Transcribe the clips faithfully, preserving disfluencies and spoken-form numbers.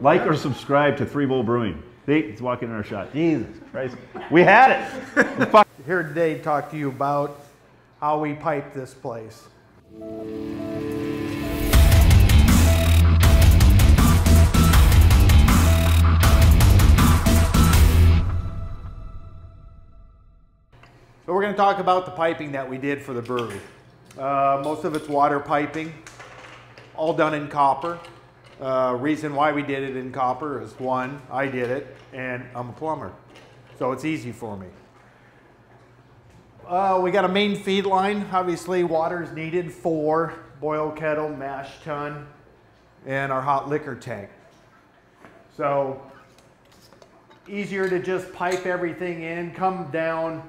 Like or subscribe to Three Bull Brewing. They, it's walking in our shot. Jesus Christ. We had it. We're here today to talk to you about how we pipe this place. So we're going to talk about the piping that we did for the brewery. Uh, most of it's water piping, all done in copper. Uh, reason why we did it in copper is one, I did it, and I'm a plumber, so it's easy for me. Uh, we got a main feed line. Obviously, water is needed for boil kettle, mash tun, and our hot liquor tank. So easier to just pipe everything in, come down,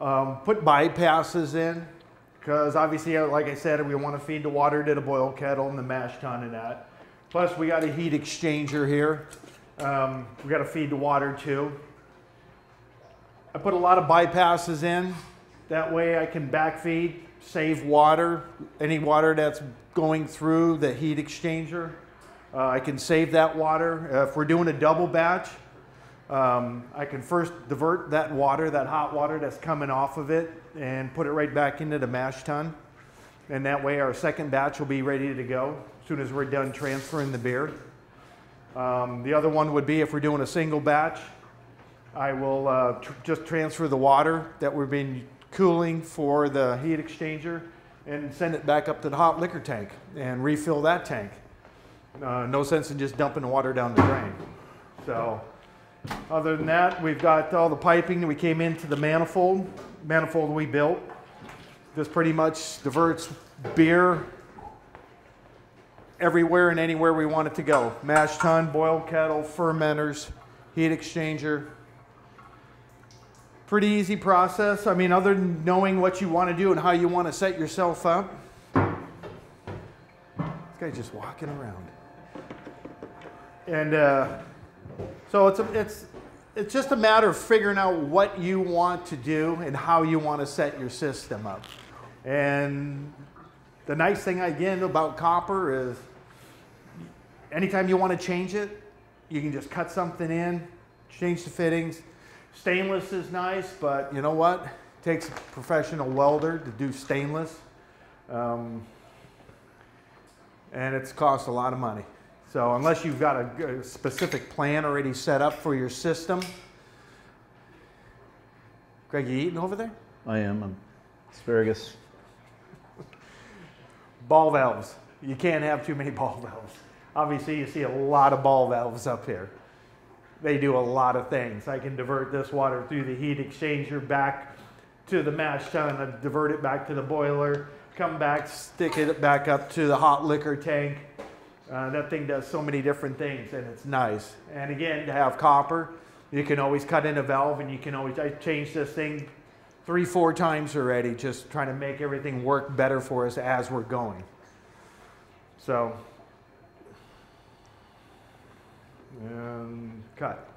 um, put bypasses in, because obviously, like I said, we want to feed the water to the boil kettle and the mash tun and that. Plus, we got a heat exchanger here. Um, we got to feed the water too. I put a lot of bypasses in. That way I can backfeed, save water. Any water that's going through the heat exchanger, uh, I can save that water. Uh, if we're doing a double batch, um, I can first divert that water, that hot water that's coming off of it, and put it right back into the mash tun. And that way our second batch will be ready to go as soon as we're done transferring the beer. Um, the other one would be if we're doing a single batch, I will uh, tr just transfer the water that we've been cooling for the heat exchanger and send it back up to the hot liquor tank and refill that tank. Uh, no sense in just dumping the water down the drain. So other than that, we've got all the piping that we came into the manifold, manifold we built. This pretty much diverts beer everywhere and anywhere we want it to go. Mash tun, boil kettle, fermenters, heat exchanger. Pretty easy process. I mean, other than knowing what you want to do and how you want to set yourself up. This guy's just walking around. And uh, so it's, a, it's, it's just a matter of figuring out what you want to do and how you want to set your system up. And the nice thing, again, about copper is anytime you want to change it, you can just cut something in, change the fittings. Stainless is nice, but you know what? It takes a professional welder to do stainless. Um, and it's cost a lot of money. So unless you've got a, a specific plan already set up for your system. Greg, you eating over there? I am. I'm asparagus. Ball valves. You can't have too many ball valves. Obviously, you see a lot of ball valves up here. They do a lot of things. I can divert this water through the heat exchanger back to the mash tun, I divert it back to the boiler, come back, stick it back up to the hot liquor tank. Uh, that thing does so many different things, and it's nice. And again, to have copper, you can always cut in a valve, and you can always, I changed this thing three, four times already, just trying to make everything work better for us as we're going. So. And cut.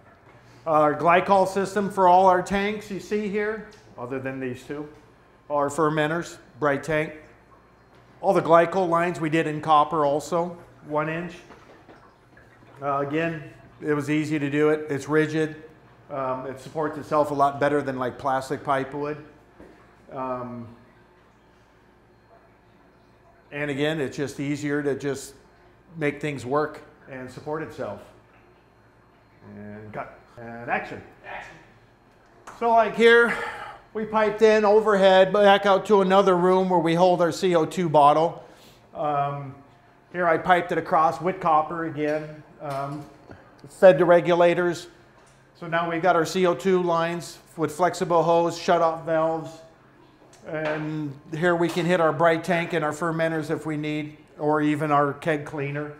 Our glycol system for all our tanks you see here, other than these two, our fermenters, bright tank. All the glycol lines we did in copper also, one inch. Uh, again, it was easy to do it. It's rigid. Um, it supports itself a lot better than like plastic pipe would. Um, and again, it's just easier to just make things work and support itself. And cut. And action. Action. So like here, we piped in overhead, back out to another room where we hold our C O two bottle. Um, here I piped it across with copper again, um, fed to regulators. So now we've got our C O two lines with flexible hose, shutoff valves. And here we can hit our bright tank and our fermenters if we need, or even our keg cleaner.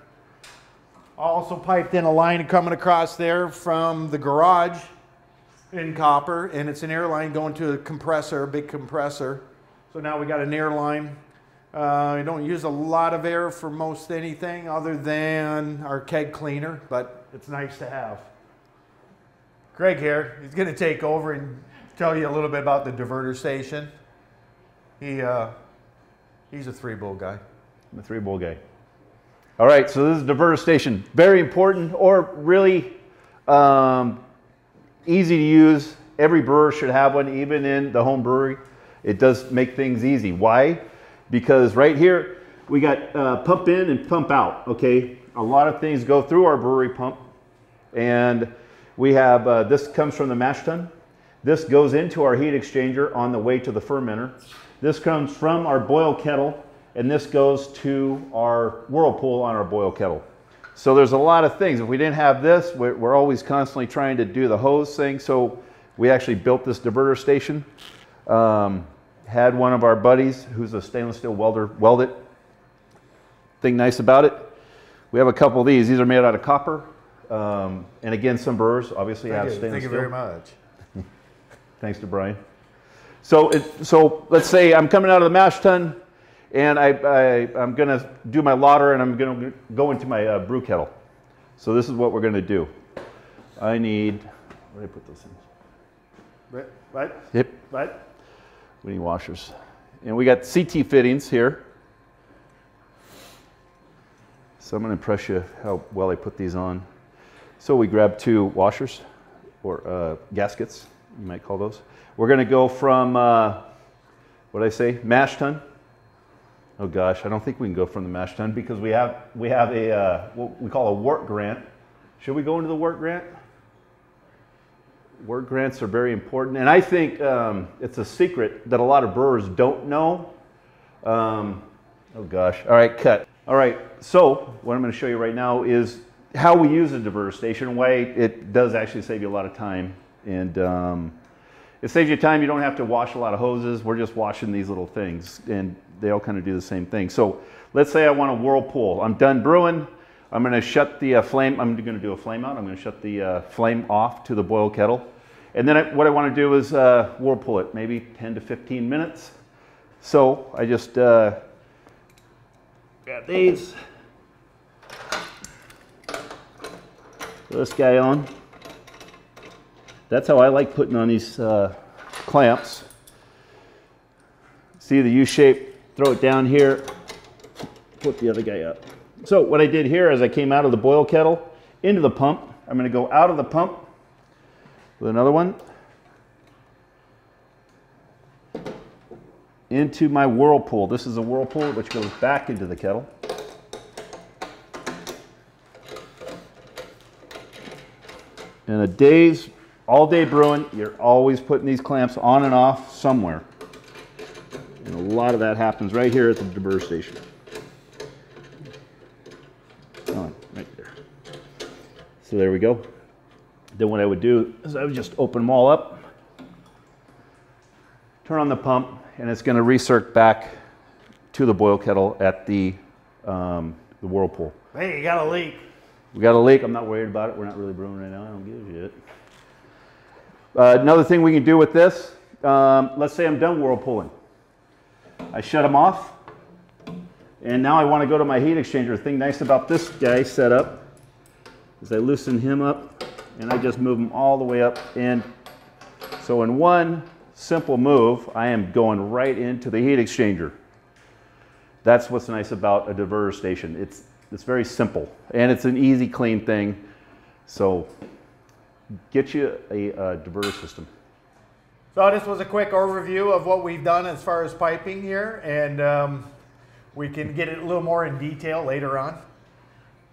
Also piped in a line coming across there from the garage in copper, and it's an air line going to a compressor, a big compressor. So now we got an air line. Uh, I don't use a lot of air for most anything other than our keg cleaner, but it's nice to have. Greg here, he's going to take over and tell you a little bit about the diverter station. He, uh, he's a Three Bull guy. I'm a Three Bull guy. All right, so this is diverter station. Very important, or really um, easy to use. Every brewer should have one, even in the home brewery. It does make things easy. Why? Because right here, we got uh, pump in and pump out, okay? A lot of things go through our brewery pump. And we have, uh, this comes from the mash tun. This goes into our heat exchanger on the way to the fermenter. This comes from our boil kettle, and this goes to our whirlpool on our boil kettle. So there's a lot of things. If we didn't have this, we're always constantly trying to do the hose thing. So we actually built this diverter station. Um, had one of our buddies who's a stainless steel welder weld it. Thing nice about it, we have a couple of these. These are made out of copper. Um, and again, some brewers obviously have stainless steel. Thank you very much. Thanks to Brian. So, it, so let's say I'm coming out of the mash tun, and I, I, I'm going to do my lauter, and I'm going to go into my uh, brew kettle. So this is what we're going to do. I need, where did I put those things? Right, right, yep. Right. We need washers. And we got C T fittings here. So I'm going to impress you how well I put these on. So we grab two washers, or uh, gaskets, you might call those. We're going to go from, uh, what did I say, mash tun. Oh gosh, I don't think we can go from the mash tun because we have, we have a, uh, what we call a wort grant. Should we go into the wort grant? Wort grants are very important, and I think um, it's a secret that a lot of brewers don't know. Um, oh gosh, all right, cut. All right, so what I'm going to show you right now is how we use a diverter station, why it does actually save you a lot of time. And um, it saves you time. You don't have to wash a lot of hoses. We're just washing these little things, and they all kind of do the same thing. So let's say I want a whirlpool. I'm done brewing. I'm going to shut the uh, flame. I'm going to do a flame out. I'm going to shut the uh, flame off to the boil kettle. And then I, what I want to do is uh, whirlpool it, maybe ten to fifteen minutes. So I just uh, grab these. Put this guy on. That's how I like putting on these uh, clamps. See the U shape, throw it down here, put the other guy up. So what I did here is I came out of the boil kettle into the pump. I'm going to go out of the pump with another one into my whirlpool. This is a whirlpool which goes back into the kettle. And a day's all day brewing, you're always putting these clamps on and off somewhere. And a lot of that happens right here at the diverter station. On, right there. So there we go. Then what I would do is I would just open them all up, turn on the pump, and it's going to recirc back to the boil kettle at the, um, the whirlpool. Hey, you got a leak. We got a leak. I'm not worried about it. We're not really brewing right now. I don't give a shit. Uh, another thing we can do with this, um, let's say I'm done whirlpooling. I shut them off, and now I want to go to my heat exchanger. The thing nice about this guy set up is I loosen him up, and I just move him all the way up. And so in one simple move, I am going right into the heat exchanger. That's what's nice about a diverter station. It's, it's very simple, and it's an easy, clean thing. So get you a, a diverter system. So this was a quick overview of what we've done as far as piping here, and um, we can get it a little more in detail later on.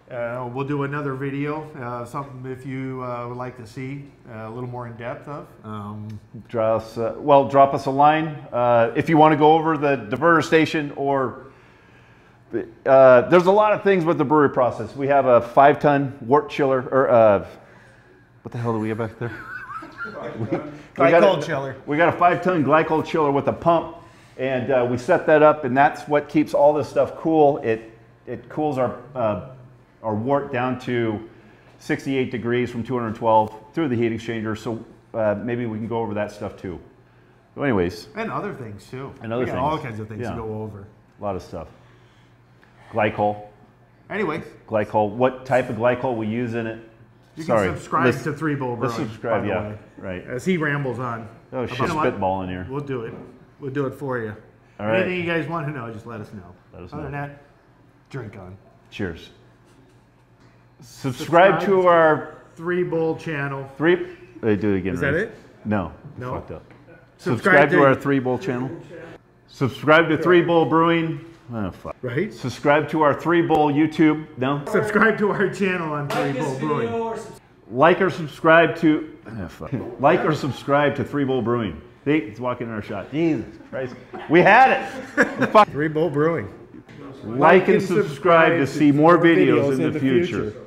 Uh, we'll do another video, uh, something if you uh, would like to see uh, a little more in depth of. Um, Draw us, uh, well, drop us a line uh, if you want to go over the diverter station, or uh, there's a lot of things with the brewery process. We have a five-ton wort chiller, or uh, what the hell do we have back there? we, we glycol a, chiller. We got a five-ton glycol chiller with a pump, and uh, we set that up, and that's what keeps all this stuff cool. It it cools our uh, our wort down to sixty-eight degrees from two hundred twelve through the heat exchanger. So uh, maybe we can go over that stuff too. So, anyways, and other things too. And other we got things. All kinds of things yeah. to go over. A lot of stuff. Glycol. Anyways. Glycol. What type of glycol we use in it? You Sorry. can subscribe let's, to Three Bull Brewing. Subscribe, yeah, way, right. As he rambles on. Oh shit, spitballing here. We'll do it. We'll do it for you. All right. Anything you guys want to know, just let us know. Let us Other know. Than that, drink on. Cheers. Subscribe, Subscribe to our Three Bull channel. Three. They do it again. Is right? that it? No. No. Fucked up. Subscribe, Subscribe to, to our Three Bull channel. Subscribe to Three Bull Brewing. Oh, fuck. Right? Subscribe to our Three Bull YouTube. No? Subscribe to our channel on Three Bull Brewing. Like or subscribe to... Oh, fuck. Like or subscribe to Three Bull Brewing. See, it's walking in our shot. Jesus Christ. We had it! Fuck. Three Bull Brewing. Like and subscribe to see more videos in the future.